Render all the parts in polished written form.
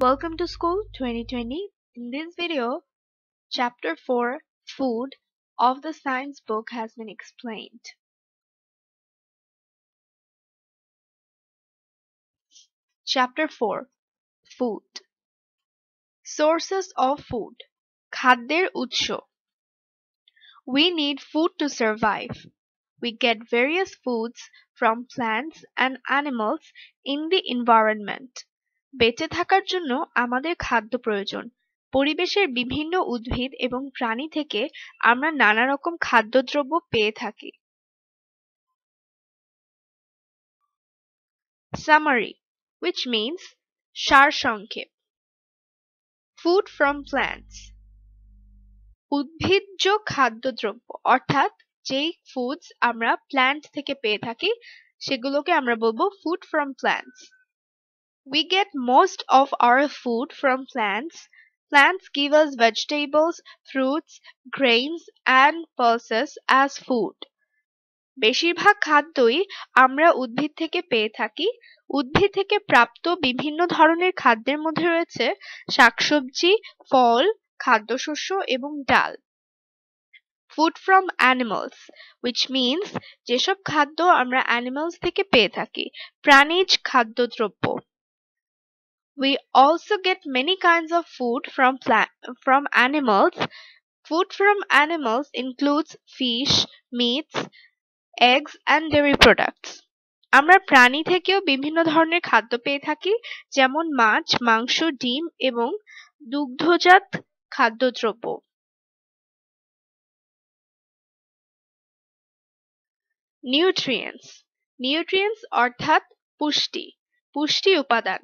Welcome to School 2020. In this video, Chapter 4, Food, of the science book has been explained. Chapter 4, Food. Sources of food. Khadder Utsho. We need food to survive. We get various foods from plants and animals in the environment. বেঁচে থাকার জন্য আমাদের খাদ্য প্রয়োজন। পরিবেশের বিভিন্ন উদ্ভিদ এবং প্রাণী থেকে আমরা নানা রকম খাদ্যদ্রব্য পেয়ে থাকি। Summary, which means সারসংক্ষেপ। Food from plants, উদ্ভিজ্জ খাদ্যদ্রব্য অর্থাৎ যেই ফুডস আমরা প্ল্যান্ট থেকে পেয়ে থাকি সেগুলোকে আমরা বলবো food from plants. We get most of our food from plants. Plants give us vegetables, fruits, grains, and pulses as food. বেশিরভাগ খাদ্যই আমরা উদ্ভিদ থেকে পেয়ে থাকি। উদ্ভিদ থেকে প্রাপ্ত বিভিন্ন ধরনের খাদ্যের মধ্যে রয়েছে শাকসবজি, ফল, খাদ্যশস্য এবং ডাল। Food from animals, which means যেসব খাদ্য আমরা animals থেকে পেয়ে থাকি, প্রাণীজ খাদ্যদ্রব্য। We also get many kinds of food from animals. Food from animals includes fish, meats, eggs and dairy products. আমরা প্রাণী থেকেও বিভিন্ন ধরনের খাদ্য পেয়ে থাকি যেমন মাছ, মাংস, ডিম এবং দুগ্ধজাত খাদ্যদ্রব্য। Nutrients. Nutrients অর্থাৎ পুষ্টি, পুষ্টি উপাদান।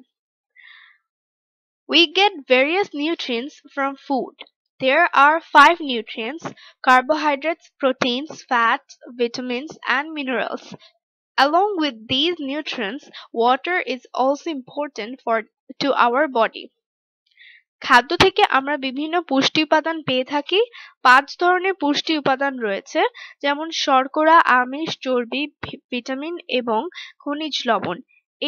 We get various nutrients from food. There are 5 nutrients: carbohydrates, proteins, fats, vitamins, and minerals. Along with these nutrients, water is also important to our body. খাদ্য থেকে আমরা বিভিন্ন পুষ্টি উপাদান পেয়ে থাকি। 5 ধরনের পুষ্টি উপাদান রয়েছে যেমন শর্করা, আমিষ, চর্বি, ভিটামিন এবং খনিজ লবণ।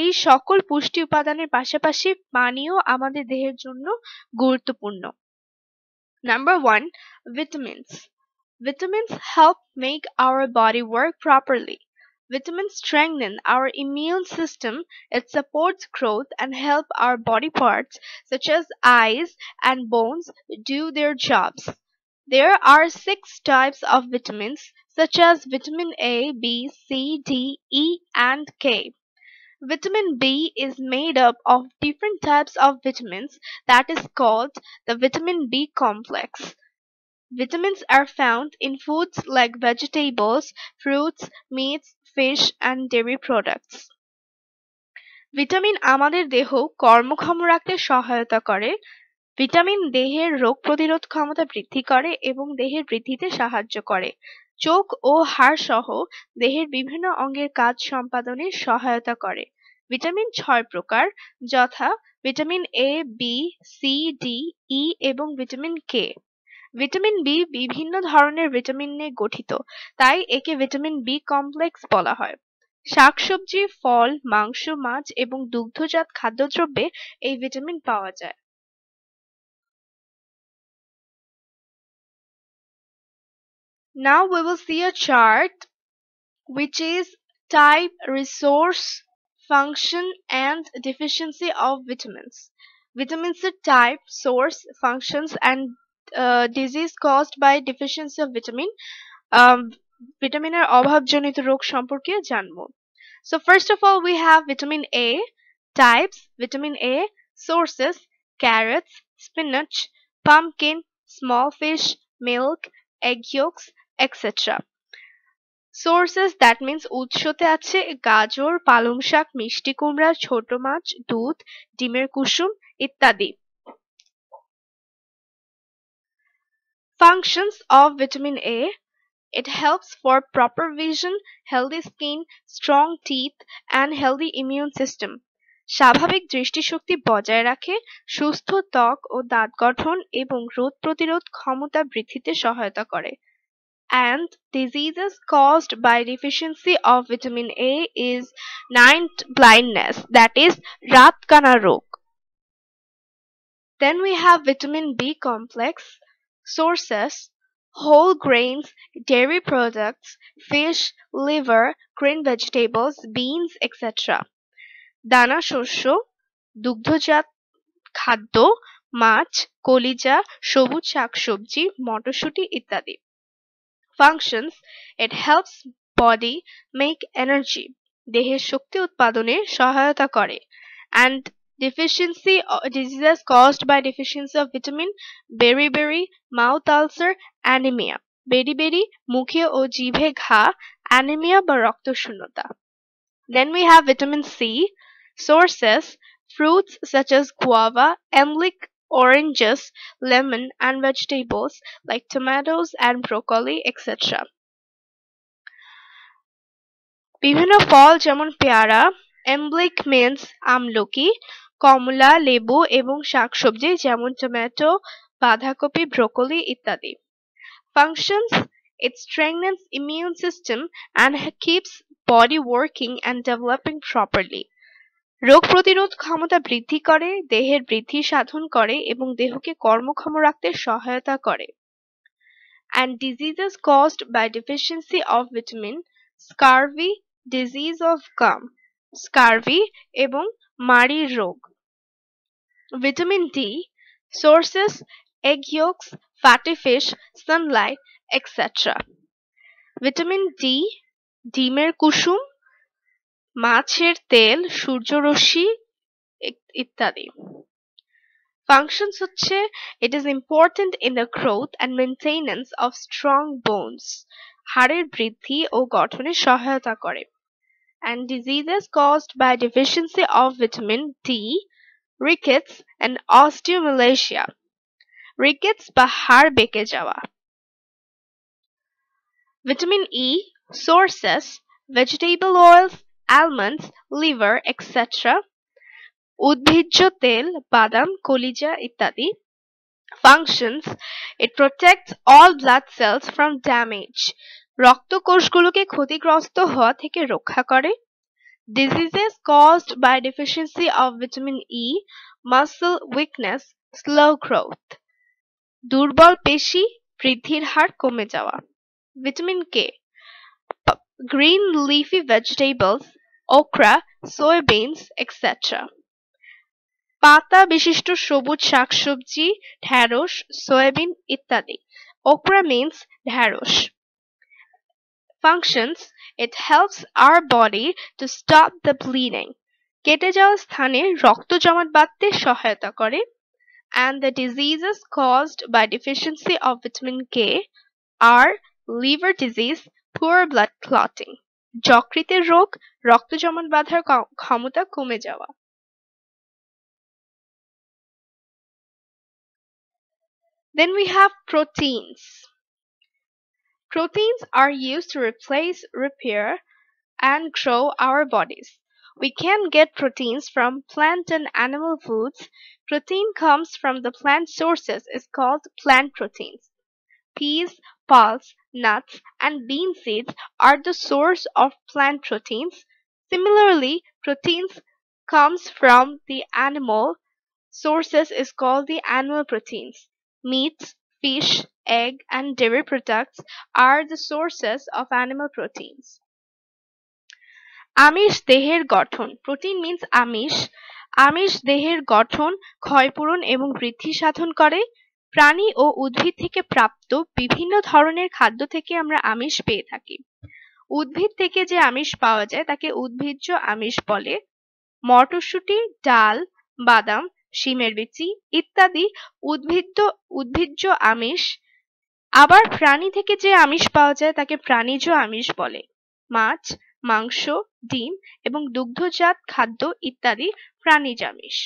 এই সকল পুষ্টি উপাদানের পাশাপাশি পানিও আমাদের দেহের জন্য গুরুত্বপূর্ণ। Number 1, vitamins. Vitamins help make our body work properly. Vitamins strengthen our immune system. It supports growth and help our body parts such as eyes and bones do their jobs. There are 6 types of vitamins such as vitamin A, B, C, D, E and K. Vitamin B is made up of different types of vitamins that is called the vitamin B complex. Vitamins are found in foods like vegetables, fruits, meats, fish and dairy products. Vitamin আমাদের দেহ কর্মক্ষম রাখতে সহায়তা করে। Vitamin দেহের রোগ প্রতিরোধ ক্ষমতা বৃদ্ধি করে এবং দেহের বৃদ্ধিতে সাহায্য করে। চোখ ও হাড় সহ দেহের বিভিন্ন অঙ্গের কাজ সম্পাদনে সহায়তা করে। ভিটামিন 6 প্রকার যথা vitamin A, B, C, D, E এবং ভিটামিন K. ভিটামিন B বিভিন্ন ধরনের ভিটামিন নিয়ে গঠিত, তাই একে ভিটামিন B কমপ্লেক্স বলা হয়। শাকসবজি, ফল, মাংস, মাছ এবং দুগ্ধজাত খাদ্যদ্রব্যে এই ভিটামিন পাওয়া যায়। Now we will see a chart which is type, resource, function and deficiency of vitamins. Vitamins are type, source, functions and disease caused by deficiency of vitamin. Vitamin er obhabjonito rog সম্পর্কে জানবো। So first of all we have vitamin A, types, vitamin A, sources, carrots, spinach, pumpkin, small fish, milk, egg yolks, etc. Sources, that means উৎসতে আছে গাজর, পালং শাক, মিষ্টি কুমড়া, ছোট মাছ, দুধ, ডিমের কুসুম ইত্যাদি। Functions of vitamin A. It helps for proper vision, healthy skin, strong teeth and healthy immune system. স্বাভাবিক দৃষ্টিশক্তি বজায় রাখে, সুস্থ ত্বক ও দাঁত গঠন এবং রোগ প্রতিরোধ ক্ষমতা বৃদ্ধিতে সহায়তা করে। And diseases caused by deficiency of vitamin A is night blindness, that is রাতকানা রোগ। Then we have vitamin B complex sources: whole grains, dairy products, fish, liver, green vegetables, beans, etc. দানা শস্য, দুগ্ধজাত খাদ্য, মাছ, কলিজা, সবুজ শাকসবজি, মটরশুটি ইত্যাদি। Functions: it helps body make energy, দেহে শক্তি উৎপাদনে সহায়তা করে। And deficiency diseases caused by deficiency of vitamin: beriberi, mouth ulcer, anemia, beriberi মুখে ও জিভে ঘা, anemia বা রক্তশূন্যতা। Then we have vitamin C sources: fruits such as guava, emlic, oranges, lemon, and vegetables like tomatoes and broccoli, etc. Bibhinno phol jemon পেয়ারা, emlic means আমলকি, কমলা, লেবু এবং শাকসবজি যেমন টমেটো, বাঁধাকপি, ব্রোকলি ইত্যাদি। Functions: it strengthens immune system and keeps body working and developing properly. রোগ প্রতিরোধ ক্ষমতা বৃদ্ধি করে, দেহের বৃদ্ধি সাধন করে এবং দেহকে কর্মক্ষম রাখতে সহায়তা করে। And diseases caused by deficiency of vitamin: scurvy, disease of gum, scurvy এবং মাড়ির রোগ। Vitamin D sources: egg yolks, fatty fish, sunlight, etc. Vitamin D: ডিমের কুসুম, মাছের তেল, সূর্যরশ্মি ইত্যাদি। Functions হচ্ছে it is important in the growth and maintenance of strong bones, হাড়ের বৃদ্ধি ও গঠনে সহায়তা করে। And diseases caused by deficiency of vitamin D: rickets and osteomalacia, rickets বা হাড় বেঁকে যাওয়া। Vitamin E sources: vegetable oils, almonds, liver, etc. Udbijjo tel, badam, kolija ittadi. Functions: it protects all blood cells from damage, rokto koshguloke khotikosto howa theke rokkha kore. Diseases caused by deficiency of vitamin E: muscle weakness, slow growth, durbol peshi, বৃদ্ধির হার কমে যাওয়া। Vitamin K: green leafy vegetables, okra, soybeans, etc. পাতা বিশিষ্ট সবুজ শাকসবজি, ঢ্যাঁড়স, soybean ইত্যাদি। Okra means ঢ্যাঁড়স। Functions: it helps our body to stop the bleeding, কেটে যাওয়া স্থানে রক্ত জমাট বাঁধতে সহায়তা করে। And the diseases caused by deficiency of vitamin K are liver disease, poor blood clotting, যকৃতের রোগ, রক্ত জমাট বাঁধার ক্ষমতা কমে যাওয়া। Then we have proteins. Proteins are used to replace, repair, and grow our bodies. We can get proteins from plant and animal foods. Protein comes from the plant sources, is called plant proteins. Peas, pulse, nuts, and bean seeds are the source of plant proteins. Similarly, proteins comes from the animal sources, is called the animal proteins. Meats, fish, egg, and dairy products are the sources of animal proteins. Amish deher গঠন, protein means amish. Amish deher গঠন, ক্ষয়পূরণ এবং বৃদ্ধি সাধন করে। প্রাণী ও উদ্ভিদ থেকে প্রাপ্ত বিভিন্ন ধরনের খাদ্য থেকে আমরা আমিষ পেয়ে থাকি। উদ্ভিদ থেকে যে আমিষ পাওয়া যায় তাকে উদ্ভিজ্জ আমিষ বলে। মটরশুটি, ডাল, বাদাম, শিমের বিচি ইত্যাদি উদ্ভিজ্জ আমিষ। আবার প্রাণী থেকে যে আমিষ পাওয়া যায় তাকে প্রাণীজ আমিষ বলে। মাছ, মাংস, ডিম এবং দুগ্ধজাত খাদ্য ইত্যাদি প্রাণীজ আমিষ।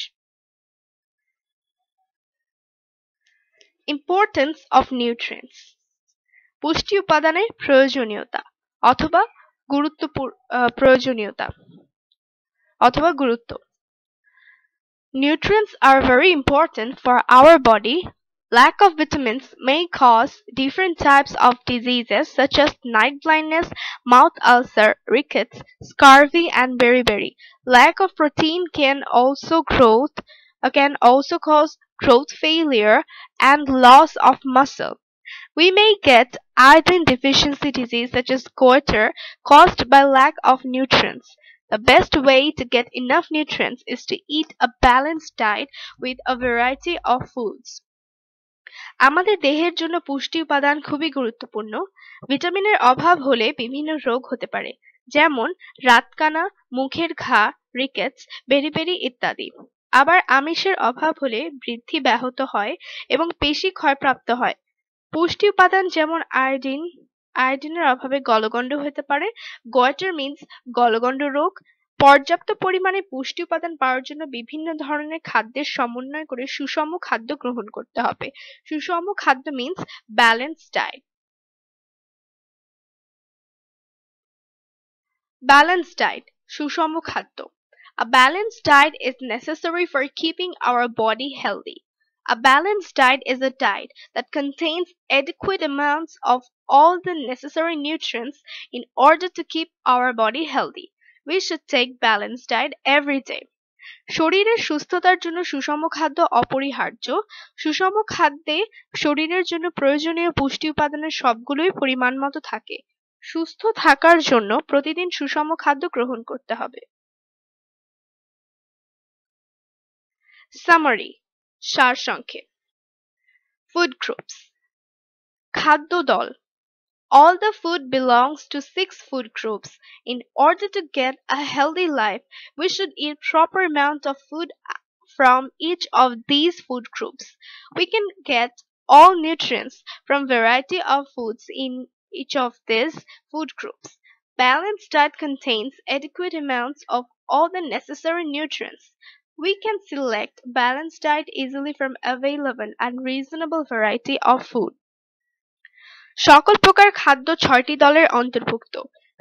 Importance of nutrients: পুষ্টি উপাদানের প্রয়োজনীয়তা অথবা গুরুত্ব। Nutrients are very important for our body. Lack of vitamins may cause different types of diseases such as night blindness, mouth ulcer, rickets, scurvy, and beriberi. Lack of protein can also cause growth failure, and loss of muscle. We may get iron deficiency disease such as goiter caused by lack of nutrients. The best way to get enough nutrients is to eat a balanced diet with a variety of foods. আমাদের দেহের জন্য পুষ্টি উপাদান খুবই গুরুত্বপূর্ণ। ভিটামিনের অভাব হলে বিভিন্ন রোগ হতে পারে, যেমন রাতকানা, মুখের ঘা, রিকেটস, বেরিবেরি ইত্যাদি। আবার আমিষের অভাব হলে বৃদ্ধি ব্যাহত হয় এবং পেশি ক্ষয়প্রাপ্ত হয়। পুষ্টি উপাদান যেমন আয়োডিনের অভাবে গলগণ্ড হতে পারে, গয়টার মিন্স গলগণ্ড রোগ। পর্যাপ্ত পরিমাণে পুষ্টি উপাদান পাওয়ার জন্য বিভিন্ন ধরনের খাদ্যের সমন্বয় করে সুষম খাদ্য গ্রহণ করতে হবে। সুষম খাদ্য means balanced diet. Balanced diet, সুষম খাদ্য। A balanced diet is necessary for keeping our body healthy. A balanced diet is a diet that contains adequate amounts of all the necessary nutrients in order to keep our body healthy. We should take balanced diet every day. শরীরের সুস্থতার জন্য সুষম খাদ্য অপরিহার্য। সুষম খাদ্যে শরীরের জন্য প্রয়োজনীয় পুষ্টি উপাদানের সবগুলোই পরিমাণ মতো থাকে। সুস্থ থাকার জন্য প্রতিদিন সুষম খাদ্য গ্রহণ করতে হবে। সামারি, সারসংক্ষেপ। ফুড গ্রুপস, খাদ্য দল। All the food belongs to 6 food groups. In order to get a healthy life, we should eat proper amount of food from each of these food groups. We can get all nutrients from variety of foods in each of these food groups. Balanced diet contains adequate amounts of all the necessary nutrients. We can select balanced diet easily from available and reasonable variety of food. সকল প্রকার খাদ্য 6টি দলের অন্তর্ভুক্ত।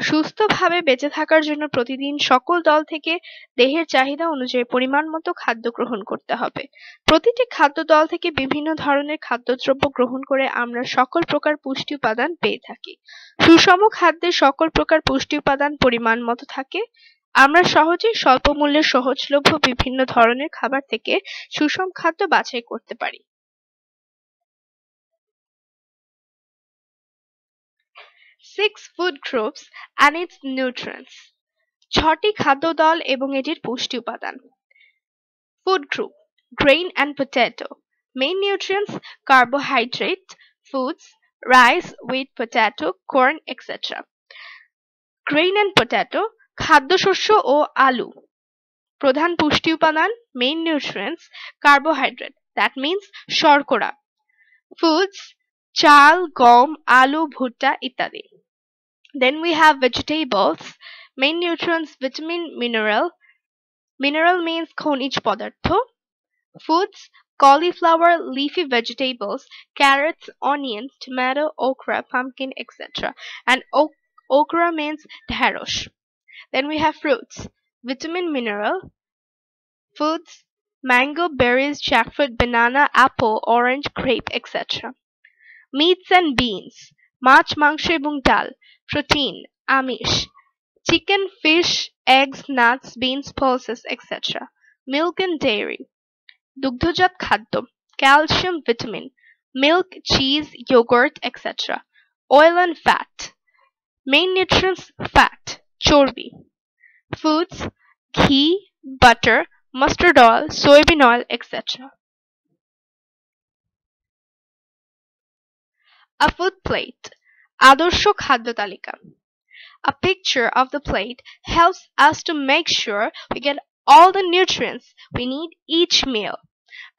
সুস্থভাবে বেঁচে থাকার জন্য প্রতিদিন সকল দল থেকে দেহের চাহিদা অনুযায়ী পরিমাণ মতো খাদ্য গ্রহণ করতে হবে। প্রতিটি খাদ্য দল থেকে বিভিন্ন ধরনের খাদ্যদ্রব্য গ্রহণ করে আমরা সকল প্রকার পুষ্টি উপাদান পেয়ে থাকি। সুষম খাদ্যে সকল প্রকার পুষ্টি উপাদান পরিমাণ মতো থাকে। আমরা সহজেই স্বল্প মূল্যে সহজলভ্য বিভিন্ন ধরনের খাবার থেকে সুষম খাদ্য বাছাই করতে পারি। Six food groups and its nutrients. 6টি খাদ্য দল এবং এটির পুষ্টি উপাদান। Food group, grain and potato. Main nutrients, carbohydrate, foods, rice, wheat, potato, corn, etc. Grain and potato, খাদ্যশস্য ও আলু। প্রধান পুষ্টি উপাদান, main nutrients, carbohydrate, that means শর্করা। Foods, চাল, গম, আলু, ভুট্টা ইত্যাদি। Then we have vegetables, main nutrients, vitamin, mineral. Mineral means khonij padartho. Foods, cauliflower, leafy vegetables, carrots, onions, tomato, okra, pumpkin, etc. And okra means dharosh. Then we have fruits, vitamin, mineral. Foods, mango, berries, jackfruit, banana, apple, orange, grape, etc. Meats and beans, মাছ, মাংস এবং ডাল। Protein, আমিষ। Chicken, fish, eggs, nuts, beans, pulses, etc. Milk and dairy, দুগ্ধজাত খাদ্য। Calcium, vitamin, milk, cheese, yogurt, etc. Oil and fat, main nutrients, fat, চর্বি। Foods, ঘি, butter, mustard oil, soybean oil, etc. A food plate, আদর্শ খাদ্য তালিকা। A picture of the plate helps us to make sure we get all the nutrients we need each meal.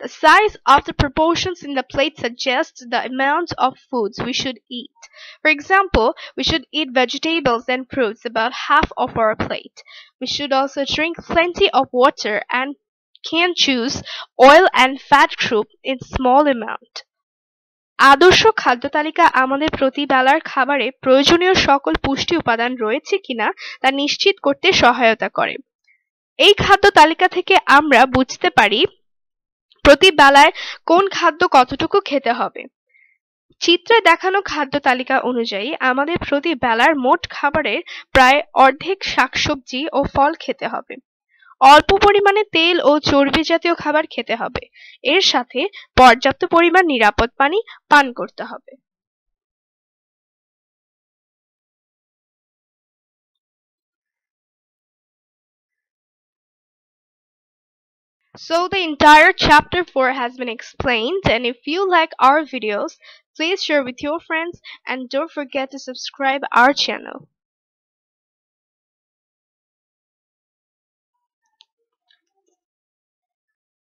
The size of the proportions in the plate suggests the amount of foods we should eat. For example, we should eat vegetables and fruits about half of our plate. We should also drink plenty of water and can choose oil and fat group in small amount. আদর্শ খাদ্য তালিকা আমাদের প্রতিবেলার খাবারে প্রয়োজনীয় সকল পুষ্টি উপাদান রয়েছে কিনা তা নিশ্চিত করতে সহায়তা করে। এই খাদ্য তালিকা থেকে আমরা বুঝতে পারি প্রতিবেলায় কোন খাদ্য কতটুকু খেতে হবে। চিত্রে দেখানো খাদ্য তালিকা অনুযায়ী আমাদের প্রতিবেলার মোট খাবারের প্রায় অর্ধেক শাকসবজি ও ফল খেতে হবে। অল্প পরিমাণে তেল ও চর্বি জাতীয় খাবার খেতে হবে। এর সাথে পর্যাপ্ত পরিমাণ নিরাপদ পানি পান করতে হবে। So the entire chapter 4 has been explained, and if you like our videos, please share with your friends and don't forget to subscribe our channel.